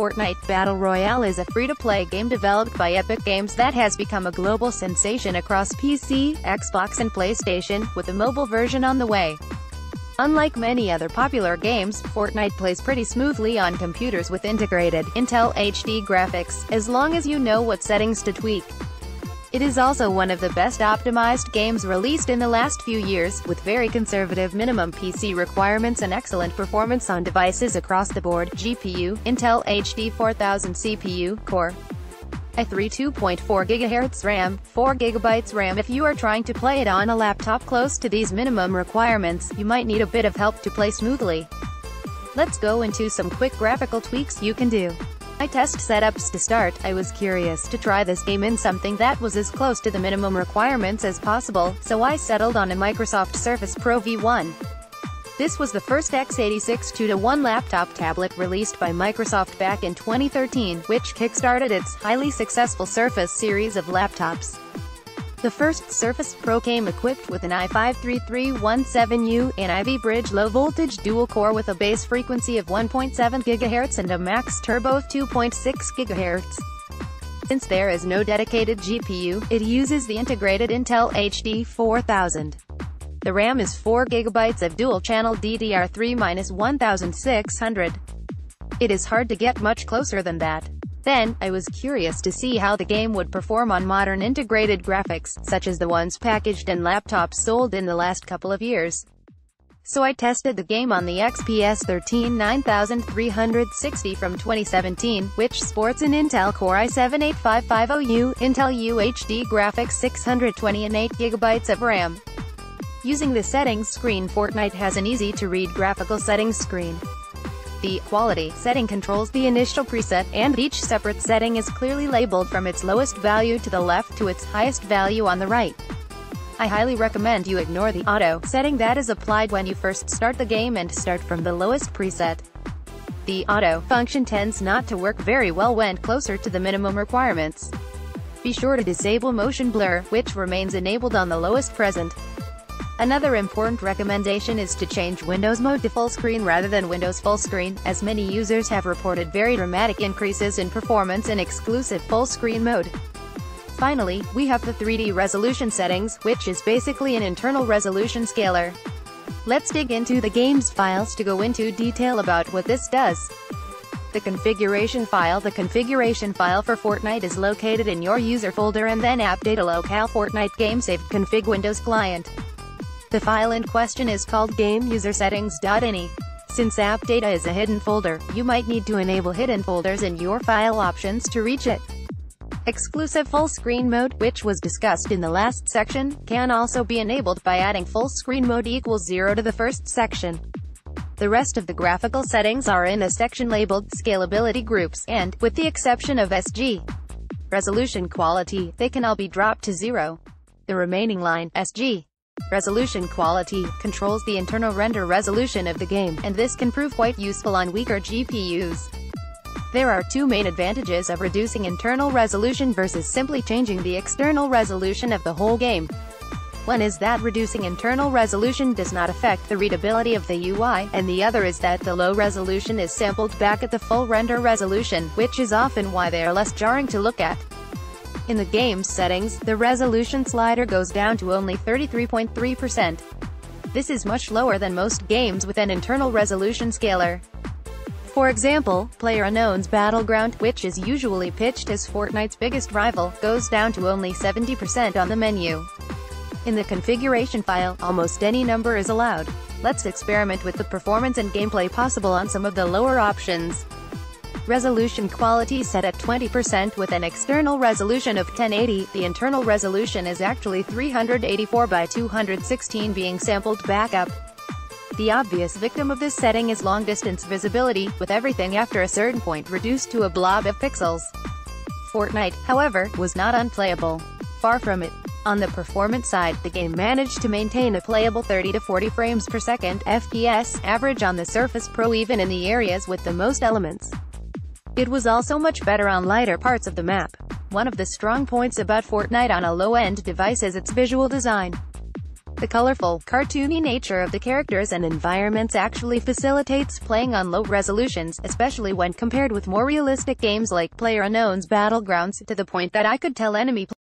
Fortnite Battle Royale is a free-to-play game developed by Epic Games that has become a global sensation across PC, Xbox and PlayStation, with a mobile version on the way. Unlike many other popular games, Fortnite plays pretty smoothly on computers with integrated, Intel HD graphics, as long as you know what settings to tweak. It is also one of the best optimized games released in the last few years, with very conservative minimum PC requirements and excellent performance on devices across the board: GPU, Intel HD 4000 CPU, Core i3-2.4GHz RAM, 4GB RAM. If you are trying to play it on a laptop close to these minimum requirements, you might need a bit of help to play smoothly. Let's go into some quick graphical tweaks you can do. I test setups to start. I was curious to try this game in something that was as close to the minimum requirements as possible, so I settled on a Microsoft Surface Pro V1. This was the first x86 2-to-1 laptop tablet released by Microsoft back in 2013, which kickstarted its highly successful Surface series of laptops. The first Surface Pro came equipped with an i5-3317U, an Ivy Bridge low-voltage dual-core with a base frequency of 1.7 GHz and a max turbo of 2.6 GHz. Since there is no dedicated GPU, it uses the integrated Intel HD 4000. The RAM is 4GB of dual-channel DDR3-1600. It is hard to get much closer than that. Then, I was curious to see how the game would perform on modern integrated graphics, such as the ones packaged in laptops sold in the last couple of years. So I tested the game on the XPS 13 9360 from 2017, which sports an Intel Core i7-8550U, Intel UHD graphics 620 and 8GB of RAM. Using the settings screen, Fortnite has an easy-to-read graphical settings screen. The quality setting controls the initial preset, and each separate setting is clearly labeled from its lowest value to the left to its highest value on the right. I highly recommend you ignore the auto setting that is applied when you first start the game and start from the lowest preset. The auto function tends not to work very well when closer to the minimum requirements. Be sure to disable motion blur, which remains enabled on the lowest present. Another important recommendation is to change Windows mode to full screen rather than Windows full screen, as many users have reported very dramatic increases in performance in exclusive full screen mode. Finally, we have the 3D resolution settings, which is basically an internal resolution scaler. Let's dig into the game's files to go into detail about what this does. The configuration file. The configuration file for Fortnite is located in your user folder and then app data locale Fortnite game saved config Windows client. The file in question is called GameUserSettings.ini. Since app data is a hidden folder, you might need to enable hidden folders in your file options to reach it. Exclusive full screen mode, which was discussed in the last section, can also be enabled by adding full screen mode equals 0 to the first section. The rest of the graphical settings are in a section labeled Scalability Groups, and, with the exception of SG Resolution Quality, they can all be dropped to 0. The remaining line, SG Resolution Quality, controls the internal render resolution of the game, and this can prove quite useful on weaker GPUs. There are two main advantages of reducing internal resolution versus simply changing the external resolution of the whole game. One is that reducing internal resolution does not affect the readability of the UI, and the other is that the low resolution is sampled back at the full render resolution, which is often why they are less jarring to look at. In the game's settings, the resolution slider goes down to only 33.3%. This is much lower than most games with an internal resolution scaler. For example, PlayerUnknown's Battleground, which is usually pitched as Fortnite's biggest rival, goes down to only 70% on the menu. In the configuration file, almost any number is allowed. Let's experiment with the performance and gameplay possible on some of the lower options. Resolution quality set at 20% with an external resolution of 1080, the internal resolution is actually 384 by 216 being sampled back up. The obvious victim of this setting is long-distance visibility, with everything after a certain point reduced to a blob of pixels. Fortnite, however, was not unplayable. Far from it. On the performance side, the game managed to maintain a playable 30 to 40 frames per second FPS average on the Surface Pro even in the areas with the most elements. It was also much better on lighter parts of the map. One of the strong points about Fortnite on a low-end device is its visual design. The colorful, cartoony nature of the characters and environments actually facilitates playing on low resolutions, especially when compared with more realistic games like PlayerUnknown's Battlegrounds, to the point that I could tell enemy players